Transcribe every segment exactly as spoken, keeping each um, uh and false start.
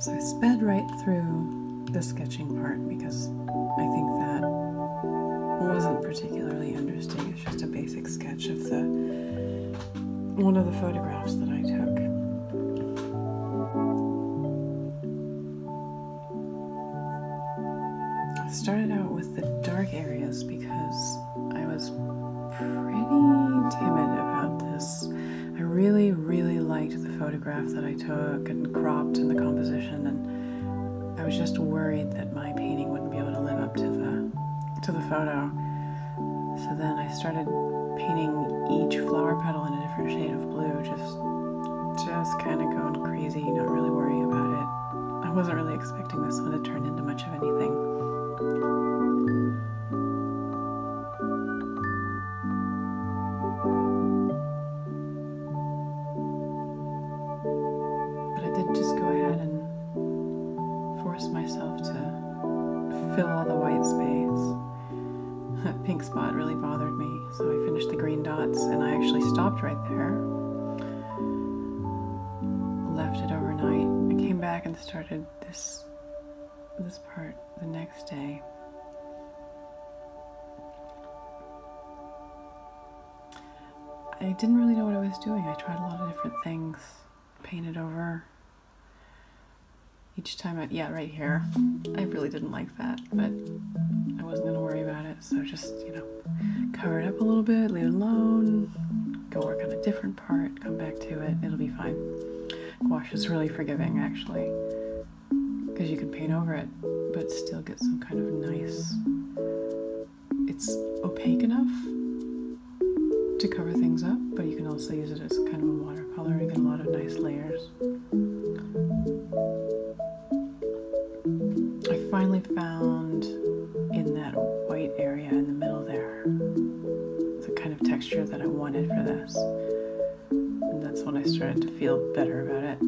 So I sped right through the sketching part because I think that wasn't particularly interesting. It's just a basic sketch of the one of the photographs that I took. I started out with the dark areas because I was pretty timid about this. I really, really liked the photograph that I took and cropped in the composition, and I was just worried that my painting wouldn't be able to live up to the to the photo. So then I started painting each flower petal in a different shade of blue, just just kind of going crazy, not really worrying about it. I wasn't really expecting this one to turn into much of anything. But I did just go ahead and force myself to fill all the white space. That pink spot really bothered me, so I finished the green dots, and I actually stopped right there, left it overnight. I came back and started this this part the next day. I didn't really know what I was doing. I tried a lot of different things, painted over. Each time I, yeah, right here. I really didn't like that, but I wasn't gonna worry about it. So just, you know, cover it up a little bit, leave it alone, go work on a different part, come back to it, it'll be fine. Gouache is really forgiving, actually, because you can paint over it, but still get some kind of nice, it's opaque enough to cover things up, but you can also use it as kind of a watercolor and get a lot of nice layers. I finally found in that white area in the middle there, the kind of texture that I wanted for this. And that's when I started to feel better about it.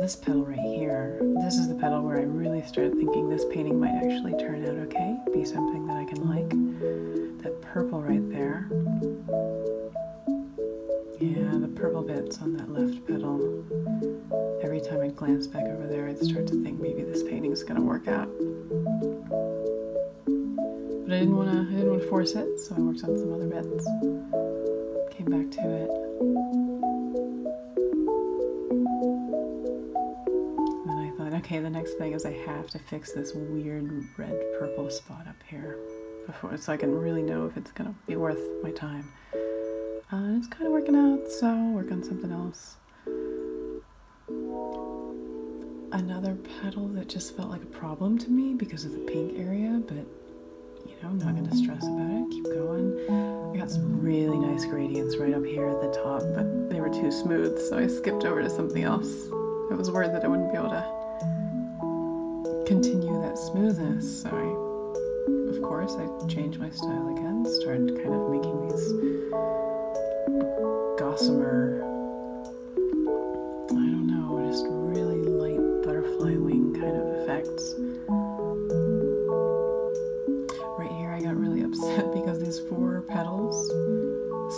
This petal right here, this is the petal where I really started thinking this painting might actually turn out okay, be something that I can like. That purple right there. Yeah, the purple bits on that left petal. Every time I'd glance back over there, I'd start to think maybe this painting's gonna work out. But I didn't wanna, I didn't wanna force it, so I worked on some other bits. Came back to it. Okay, the next thing is I have to fix this weird red-purple spot up here before, so I can really know if it's gonna be worth my time. Uh, it's kind of working out, so I'll work on something else. Another petal that just felt like a problem to me because of the pink area, but you know, I'm not gonna stress about it, keep going. I got some really nice gradients right up here at the top, but they were too smooth, so I skipped over to something else. I was worried that I wouldn't be able to continue that smoothness, so I, of course, I changed my style again, started kind of making these gossamer, I don't know, just really light butterfly wing kind of effects. Right here I got really upset because these four petals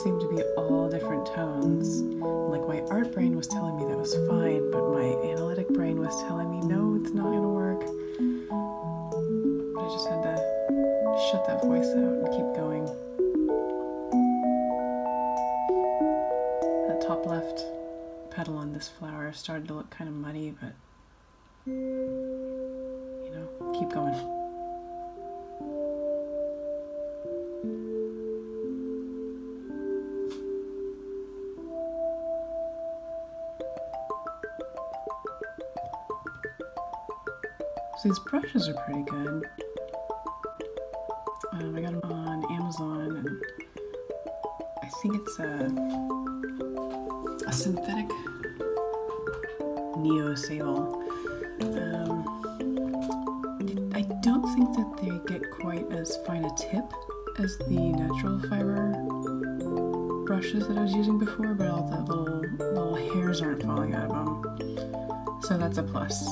seemed to be all different tones. Like, my art brain was telling me that was fine, but my analytic brain was telling me, no, it's not gonna work. But I just had to shut that voice out and keep going. That top left petal on this flower started to look kind of muddy, but, you know, keep going. These brushes are pretty good. Um, I got them on Amazon, and I think it's a, a synthetic Neo Sable. Um, I don't think that they get quite as fine a tip as the natural fiber brushes that I was using before, but all the little, little hairs aren't falling out of them, so that's a plus.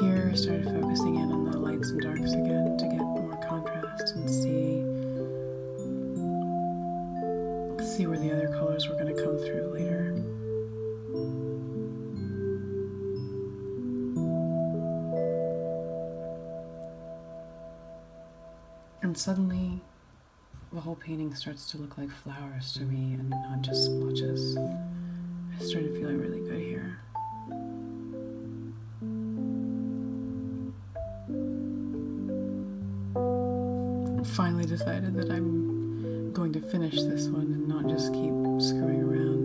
here, started focusing in on the lights and darks again to get more contrast and see, see where the other colors were going to come through later. And suddenly, the whole painting starts to look like flowers to me and not just splotches. I started feeling really good here. I finally decided that I'm going to finish this one and not just keep screwing around.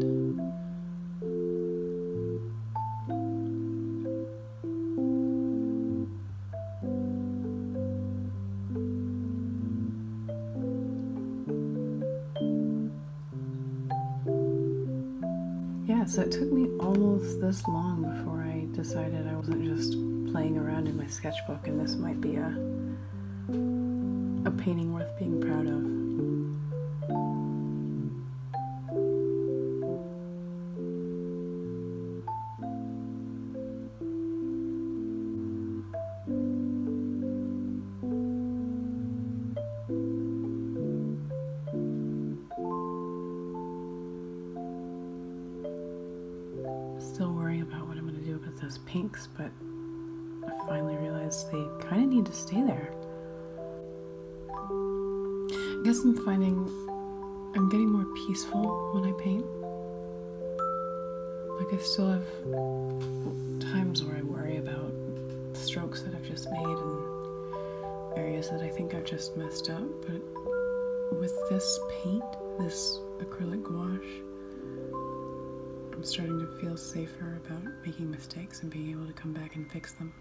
Yeah, so it took me almost this long before I decided I wasn't just playing around in my sketchbook and this might be a, a painting worth being proud of. Still worrying about what I'm going to do about those pinks, but I finally realized they kind of need to stay there. I guess I'm finding I'm getting more peaceful when I paint. Like I still have times where I worry about the strokes that I've just made and areas that I think I've just messed up, but with this paint, this acrylic gouache, I'm starting to feel safer about making mistakes and being able to come back and fix them.